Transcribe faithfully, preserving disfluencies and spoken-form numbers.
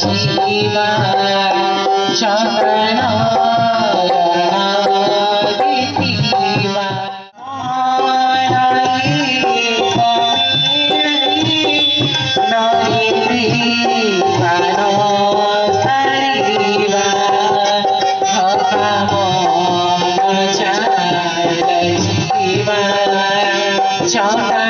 Shiva Chao.